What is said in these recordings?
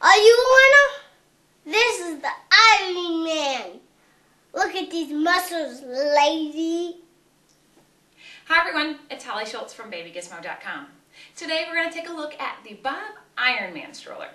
Are you wanna? This is the Iron Man. Look at these muscles, lady. Hi everyone, it's Hollie Schultz from babygizmo.com. Today we're going to take a look at the BOB Ironman stroller.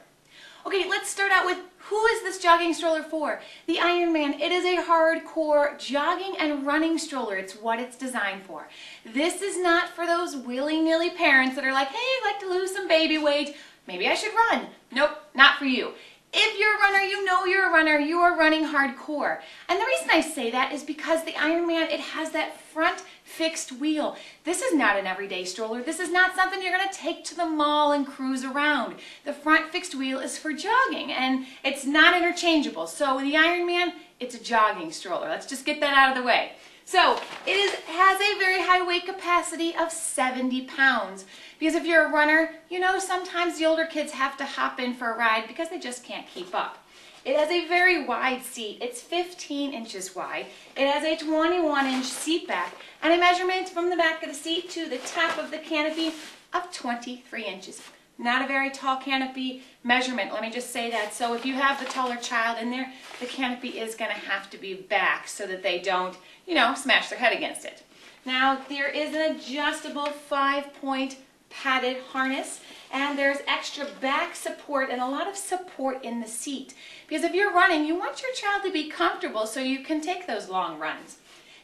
Okay, let's start out with who is this jogging stroller for? The Ironman. It is a hardcore jogging and running stroller. It's what it's designed for. This is not for those willy-nilly parents that are like, hey, I'd like to lose some baby weight. Maybe I should run. Nope, not for you. If you're a runner, you know you're a runner. You are running hardcore. And the reason I say that is because the Ironman, it has that front fixed wheel. This is not an everyday stroller. This is not something you're going to take to the mall and cruise around. The front fixed wheel is for jogging, and it's not interchangeable. So the Ironman, it's a jogging stroller. Let's just get that out of the way. So it has a very high weight capacity of 70 pounds. Because if you're a runner, you know sometimes the older kids have to hop in for a ride because they just can't keep up. It has a very wide seat. It's 15 inches wide. It has a 21-inch seat back and a measurement from the back of the seat to the top of the canopy of 23 inches. Not a very tall canopy measurement, let me just say that. So if you have the taller child in there, the canopy is going to have to be back so that they don't, you know, smash their head against it. Now, there is an adjustable 5-point padded harness, and there's extra back support and a lot of support in the seat, because if you're running you want your child to be comfortable so you can take those long runs.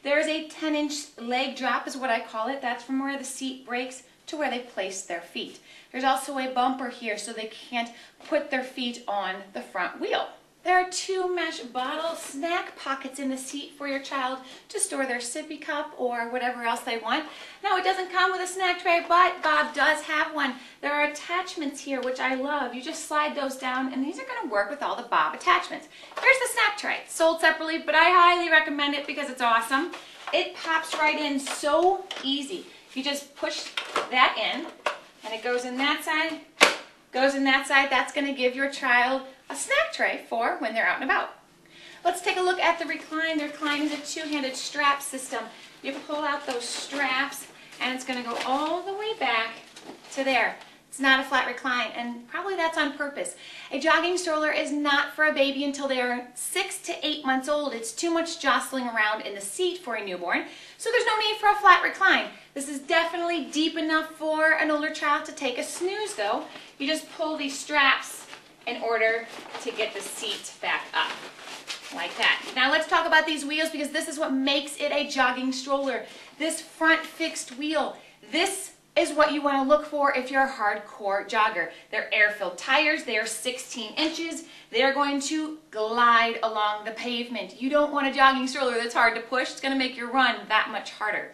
There's a 10-inch leg drop is what I call it. That's from where the seat breaks to where they place their feet. There's also a bumper here so they can't put their feet on the front wheel. There are 2 mesh bottle snack pockets in the seat for your child to store their sippy cup or whatever else they want. Now, it doesn't come with a snack tray, but Bob does have one. There are attachments here, which I love. You just slide those down, and these are going to work with all the Bob attachments. Here's the snack tray. It's sold separately, but I highly recommend it because it's awesome. It pops right in so easy. You just push that in, and it goes in that side, goes in that side. That's going to give your child a snack tray for when they're out and about. Let's take a look at the recline. The recline is a 2-handed strap system. You pull out those straps and it's going to go all the way back to there. It's not a flat recline, and probably that's on purpose. A jogging stroller is not for a baby until they are 6 to 8 months old. It's too much jostling around in the seat for a newborn, so there's no need for a flat recline. This is definitely deep enough for an older child to take a snooze, though. You just pull these straps in order to get the seat back up, like that. Now let's talk about these wheels, because this is what makes it a jogging stroller. This front fixed wheel, this is what you want to look for if you're a hardcore jogger. They're air-filled tires, they are 16 inches, they're going to glide along the pavement. You don't want a jogging stroller that's hard to push, it's going to make your run that much harder.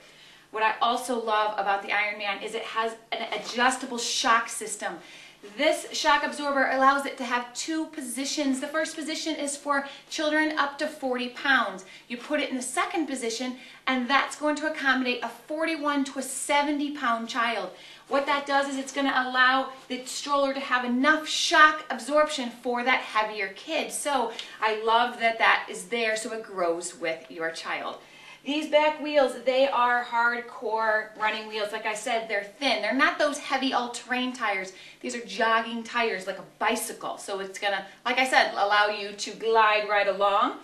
What I also love about the Ironman is it has an adjustable shock system. This shock absorber allows it to have 2 positions. The first position is for children up to 40 pounds. You put it in the second position, and that's going to accommodate a 41 to a 70-pound child. What that does is it's going to allow the stroller to have enough shock absorption for that heavier kid. So I love that that is there, so it grows with your child. These back wheels, they are hardcore running wheels. Like I said, they're thin. They're not those heavy all-terrain tires. These are jogging tires like a bicycle. So it's going to, like I said, allow you to glide right along.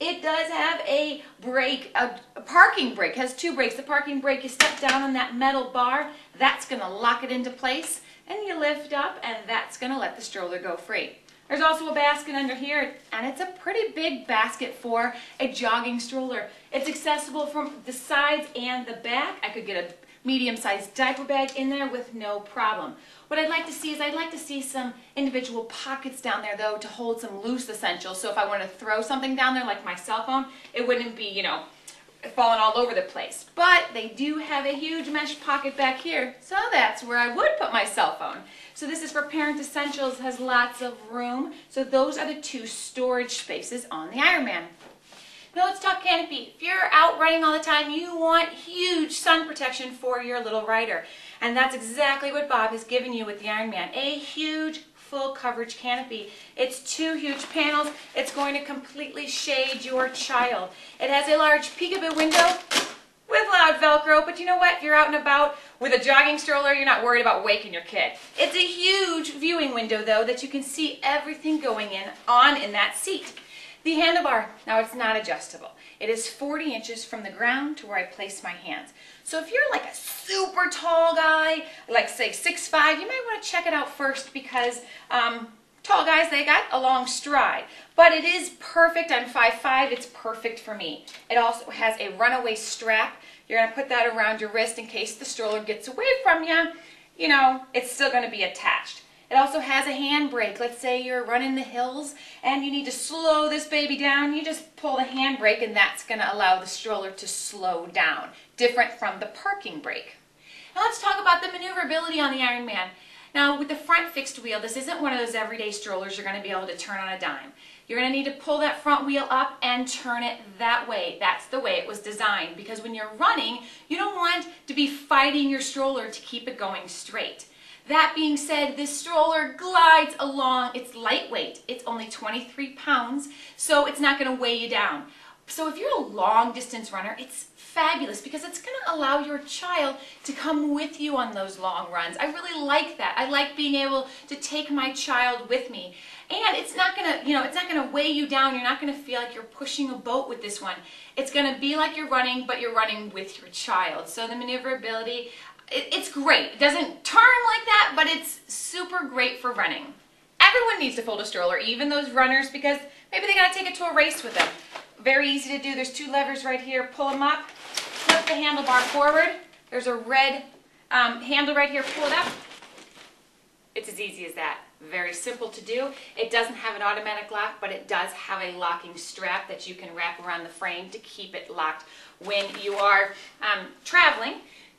It does have a brake, a parking brake. It has 2 brakes. The parking brake, you step down on that metal bar. That's going to lock it into place. And you lift up, and that's going to let the stroller go free. There's also a basket under here, and it's a pretty big basket for a jogging stroller. It's accessible from the sides and the back. I could get a medium-sized diaper bag in there with no problem. What I'd like to see is I'd like to see some individual pockets down there, though, to hold some loose essentials. So if I want to throw something down there, like my cell phone, it wouldn't be, you know, falling all over the place. But they do have a huge mesh pocket back here, so that's where I would put my cell phone. So this is for parent essentials, has lots of room. So those are the 2 storage spaces on the Ironman. Now let's talk canopy. If you're out running all the time, you want huge sun protection for your little rider. And that's exactly what Bob has given you with the Ironman, a huge full coverage canopy. It's 2 huge panels. It's going to completely shade your child. It has a large peekaboo window with loud Velcro, but you know what? If you're out and about with a jogging stroller, you're not worried about waking your kid. It's a huge viewing window, though, that you can see everything going on in that seat. The handlebar, now it's not adjustable. It is 40 inches from the ground to where I place my hands. So if you're like a super tall guy, like say 6'5", you might want to check it out first because tall guys, they got a long stride. But it is perfect. I'm 5'5", it's perfect for me. It also has a runaway strap. You're going to put that around your wrist in case the stroller gets away from you. You know, it's still going to be attached. It also has a handbrake. Let's say you're running the hills and you need to slow this baby down. You just pull the handbrake and that's going to allow the stroller to slow down. Different from the parking brake. Now let's talk about the maneuverability on the Ironman. Now with the front fixed wheel, this isn't one of those everyday strollers you're going to be able to turn on a dime. You're going to need to pull that front wheel up and turn it that way. That's the way it was designed because when you're running, you don't want to be fighting your stroller to keep it going straight. That being said, this stroller glides along. It's lightweight. It's only 23 pounds, so it's not going to weigh you down. So if you're a long distance runner, it's fabulous because it's going to allow your child to come with you on those long runs. I really like that. I like being able to take my child with me. And it's not going to, it's not going to weigh you down. You're not going to feel like you're pushing a boat with this one. It's going to be like you're running, but you're running with your child. So the maneuverability, it's great. It doesn't turn like that, but it's super great for running. Everyone needs to fold a stroller, even those runners, because maybe they got to take it to a race with them. Very easy to do. There's two levers right here. Pull them up, flip the handlebar forward. There's a red handle right here. Pull it up. It's as easy as that. Very simple to do. It doesn't have an automatic lock, but it does have a locking strap that you can wrap around the frame to keep it locked when you are traveling.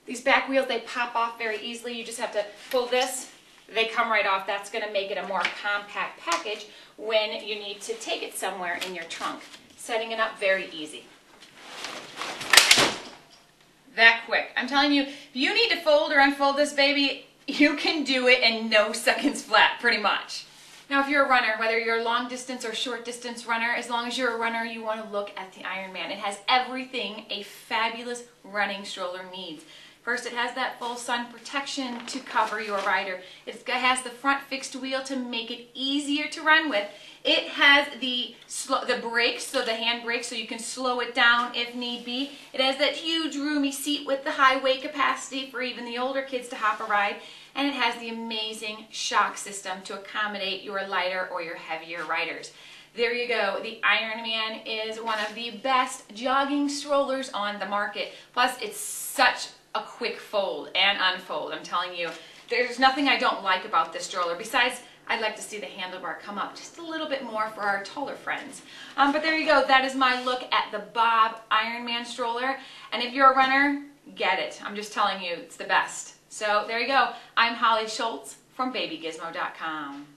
These back wheels, they pop off very easily. You just have to pull this. They come right off. That's going to make it a more compact package when you need to take it somewhere in your trunk. Setting it up, very easy. That quick. I'm telling you, if you need to fold or unfold this baby, you can do it in no seconds flat, pretty much. Now, if you're a runner, whether you're a long distance or short distance runner, as long as you're a runner, you want to look at the Ironman. It has everything a fabulous running stroller needs. First, it has that full sun protection to cover your rider. It has the front fixed wheel to make it easier to run with. It has the brakes, so the hand brakes, so you can slow it down if need be. It has that huge roomy seat with the high weight capacity for even the older kids to hop a ride. And it has the amazing shock system to accommodate your lighter or your heavier riders. There you go. The Ironman is one of the best jogging strollers on the market. Plus, it's such a quick fold and unfold. I'm telling you, there's nothing I don't like about this stroller. Besides, I'd like to see the handlebar come up just a little bit more for our taller friends. But there you go. That is my look at the BOB Ironman stroller. And if you're a runner, get it. I'm just telling you, it's the best. So there you go. I'm Hollie Schultz from babygizmo.com.